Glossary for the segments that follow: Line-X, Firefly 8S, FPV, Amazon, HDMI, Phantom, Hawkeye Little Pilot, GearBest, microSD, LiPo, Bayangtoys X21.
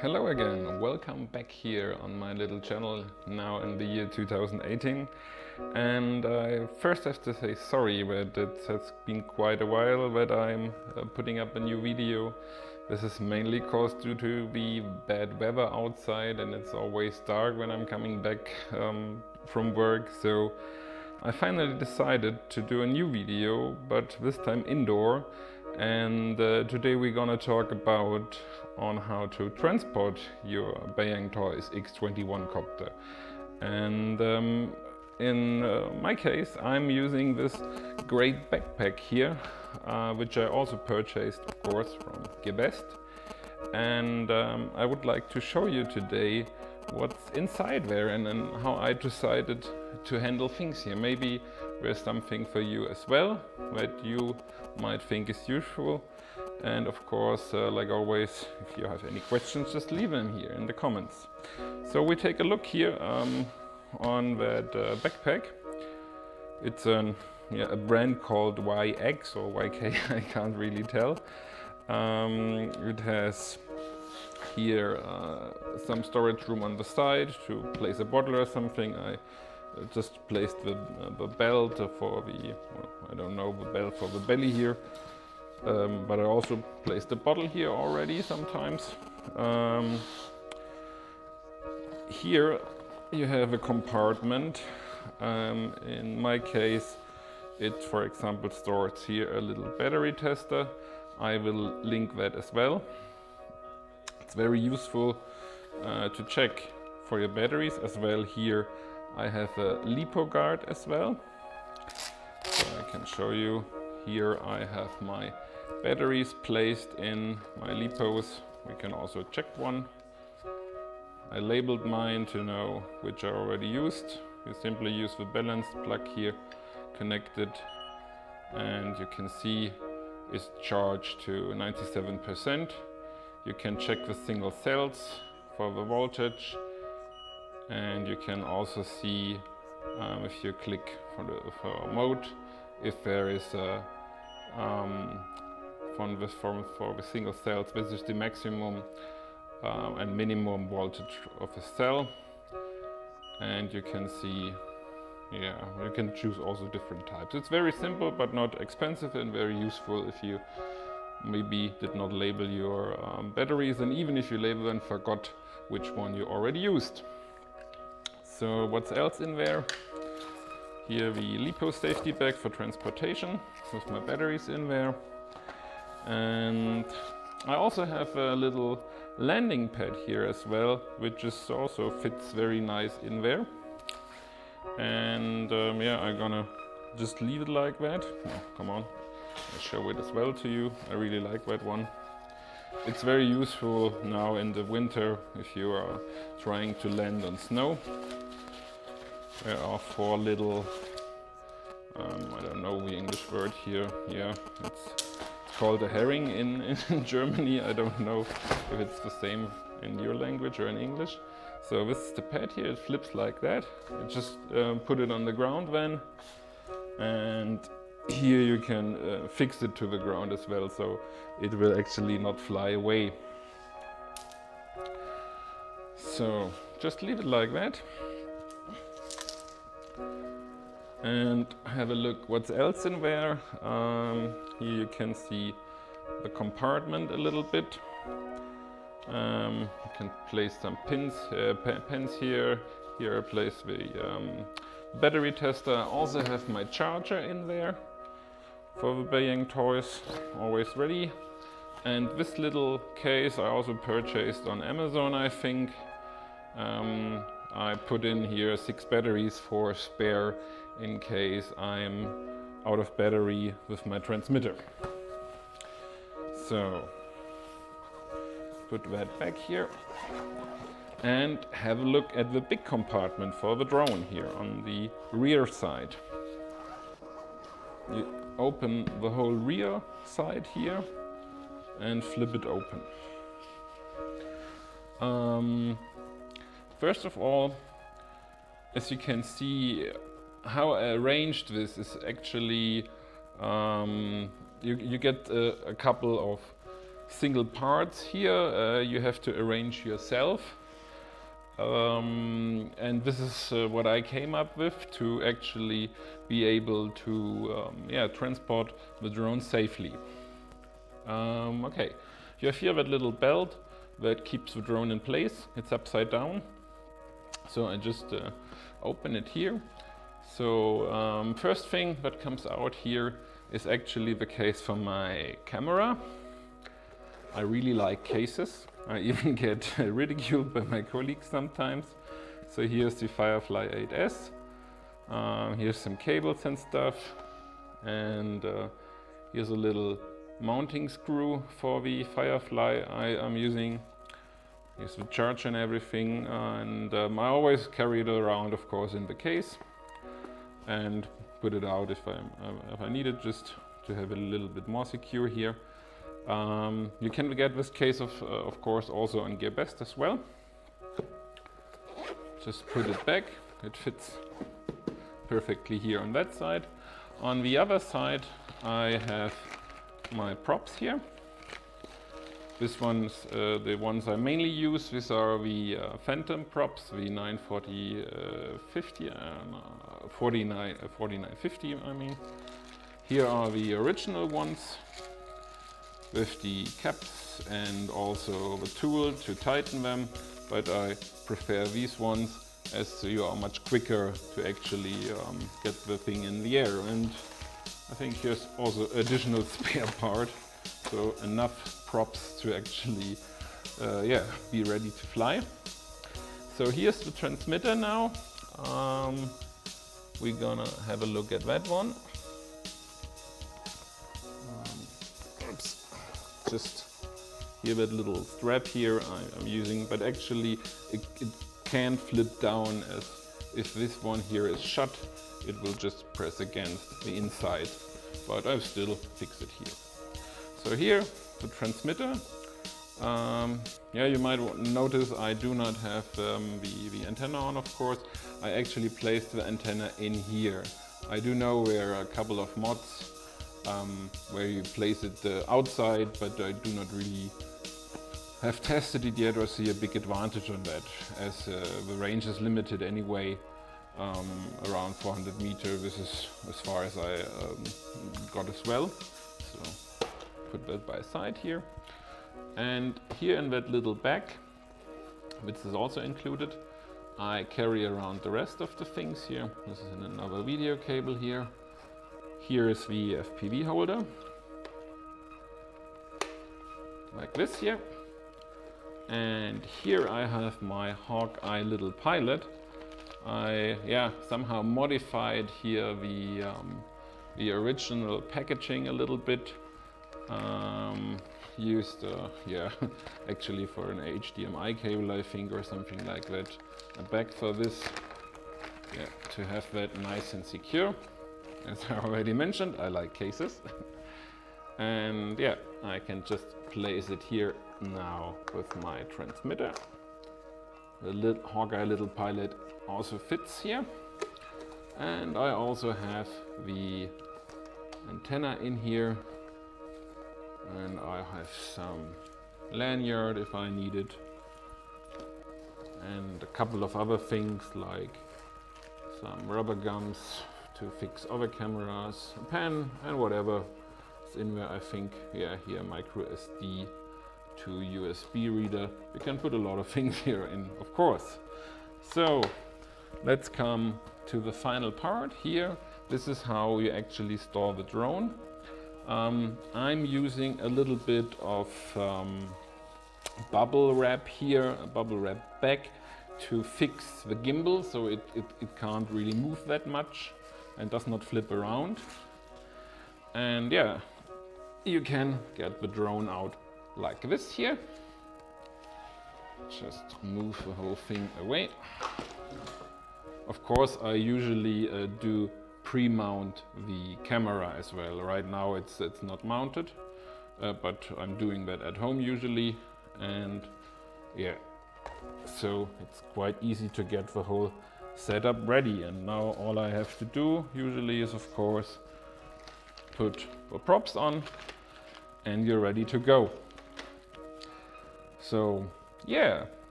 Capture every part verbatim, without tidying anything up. Hello again, welcome back here on my little channel, now in the year two thousand eighteen. And I first have to say sorry, but it has been quite a while that I'm uh, putting up a new video. This is mainly caused due to the bad weather outside, and it's always dark when I'm coming back um, from work. So I finally decided to do a new video, but this time indoor. And uh, today we're gonna talk about on how to transport your Bayangtoys X twenty-one copter. And um, in uh, my case, I'm using this great backpack here, uh, which I also purchased, of course, from GearBest. And um, I would like to show you today what's inside there and, and how I decided to handle things here. Maybe there's something for you as well that you might think is useful. And of course, uh, like always, if you have any questions, just leave them here in the comments. So we take a look here um, on that uh, backpack. It's an, yeah, a brand called Y X or Y K, I can't really tell. Um, it has here uh, some storage room on the side to place a bottle or something. I just placed the, uh, the belt for the, well, I don't know, the belt for the belly here. Um, but I also placed the bottle here already sometimes. Um, here you have a compartment. Um, in my case, it, for example, stores here a little battery tester. I will link that as well. It's very useful uh, to check for your batteries as well. Here I have a LiPo guard as well. So I can show you. Here I have my batteries placed in my LiPos. We can also check one. I labeled mine to know which are already used. You simply use the balanced plug here, connected, and you can see it's charged to ninety-seven percent. You can check the single cells for the voltage, and you can also see um, if you click for the for mode, if there is a um, from the form for the single cells, this is the maximum um, and minimum voltage of a cell, and you can see, yeah, you can choose also different types. It's very simple but not expensive and very useful if you maybe did not label your um, batteries, and even if you label them, forgot which one you already used. So what's else in there? Here the LiPo safety bag for transportation with my batteries in there. And I also have a little landing pad here as well, which is also fits very nice in there. And um, yeah, I'm gonna just leave it like that. Oh, come on, I'll show it as well to you. I really like that one. It's very useful now in the winter if you are trying to land on snow. There are four little, um, I don't know the English word here, yeah, it's called a herring in, in Germany. I don't know if it's the same in your language or in English. So this is the pad here, it flips like that. You just uh, put it on the ground then, and here you can uh, fix it to the ground as well, so it will actually not fly away. So just leave it like that. And have a look what's else in there. Um, here you can see the compartment a little bit. Um, you can place some pins, uh, pens here. Here I place the um, battery tester. I also have my charger in there for the Bayangtoys, always ready. And this little case I also purchased on Amazon, I think. Um, I put in here six batteries for spare in case I'm out of battery with my transmitter. So put that back here and have a look at the big compartment for the drone here on the rear side. You open the whole rear side here and flip it open. Um, First of all, as you can see, how I arranged this is actually um, you, you get uh, a couple of single parts here, uh, you have to arrange yourself. Um, and this is uh, what I came up with to actually be able to um, yeah, transport the drone safely. Um, okay, you have here that little belt that keeps the drone in place. It's upside down. So I just uh, open it here. So um, first thing that comes out here is actually the case for my camera. I really like cases. I even get ridiculed by my colleagues sometimes. So here's the Firefly eight S. Um, here's some cables and stuff. And uh, here's a little mounting screw for the Firefly I am using. Here's the charge and everything. Uh, and um, I always carry it around, of course, in the case. And put it out if, I'm, uh, if I need it, just to have it a little bit more secure here. Um, you can get this case, of, uh, of course, also on GearBest as well. Just put it back. It fits perfectly here on that side. On the other side, I have my props here. This one's uh, the ones I mainly use. These are the uh, Phantom props, the nine forty fifty, uh, uh, forty-nine fifty, I mean. Here are the original ones, with the caps and also the tool to tighten them, but I prefer these ones as you are much quicker to actually um, get the thing in the air. And I think here's also additional spare part, so enough props to actually uh, yeah, be ready to fly. So here's the transmitter now. Um, we're gonna have a look at that one. Just here, that little strap here I'm using, but actually it, it can flip down as if this one here is shut, it will just press against the inside, but I've still fixed it here. So here, the transmitter. Um, yeah, you might notice I do not have um, the, the antenna on, of course. I actually placed the antenna in here. I do know where a couple of mods Um, where you place it uh, outside, but I do not really have tested it yet or see a big advantage on that, as uh, the range is limited anyway, um, around four hundred meter. This is as far as I um, got as well. So put that by side here, and here in that little bag, which is also included, I carry around the rest of the things here. This is another video cable here. Here is the F P V holder, like this here. And here I have my Hawkeye Little Pilot. I yeah somehow modified here the, um, the original packaging a little bit. Um, used, uh, yeah, actually for an H D M I cable, I think, or something like that. A back for this, yeah, to have that nice and secure. As I already mentioned, I like cases. And yeah, I can just place it here now with my transmitter. The little Hawkeye Little Pilot also fits here. And I also have the antenna in here. And I have some lanyard if I need it. And a couple of other things like some rubber gums to fix other cameras, a pen, and whatever. It's in there, I think. Yeah, here, micro S D to U S B reader. You can put a lot of things here in, of course. So let's come to the final part here. This is how you actually store the drone. Um, I'm using a little bit of um, bubble wrap here, a bubble wrap back to fix the gimbal, so it, it, it can't really move that much and does not flip around. And yeah, you can get the drone out like this here. Just move the whole thing away. Of course, I usually uh, do pre-mount the camera as well. Right now it's, it's not mounted, uh, but I'm doing that at home usually. And yeah, so it's quite easy to get the whole setup ready. And now all I have to do usually is, of course, put your props on and you're ready to go. So yeah,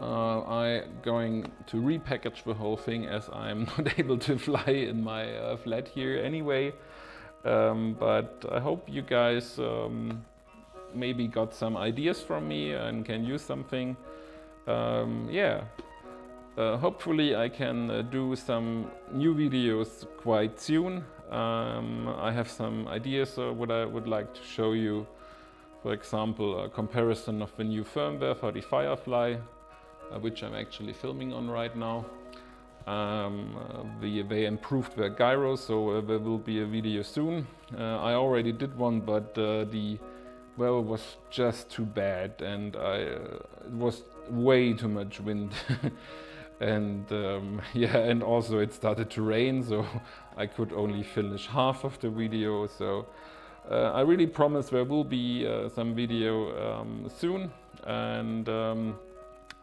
uh, I'm going to repackage the whole thing as I'm not able to fly in my uh, flat here anyway. Um, but I hope you guys um, maybe got some ideas from me and can use something. Um, yeah, uh, hopefully I can uh, do some new videos quite soon. Um, I have some ideas uh, what I would like to show you. For example, a comparison of the new firmware for the Firefly, uh, which I'm actually filming on right now. Um, uh, the, they improved their gyro, so uh, there will be a video soon. Uh, I already did one, but uh, the well was just too bad, and I, uh, it was way too much wind. And um, yeah, and also it started to rain, so I could only finish half of the video. So uh, I really promise there will be uh, some video um, soon, and um,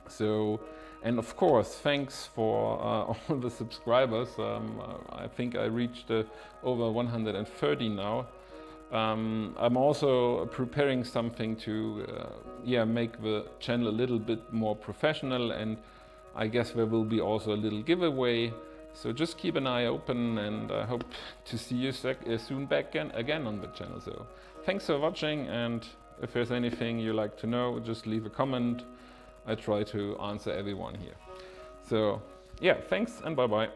so. And of course, thanks for uh, all the subscribers. Um, I think I reached uh, over one hundred thirty now. Um, I'm also preparing something to uh, yeah, make the channel a little bit more professional, and I guess there will be also a little giveaway. So just keep an eye open, and I hope to see you sec uh, soon back again, again on the channel. So thanks for watching, and if there's anything you like to know, just leave a comment. I try to answer everyone here. So yeah, thanks and bye-bye.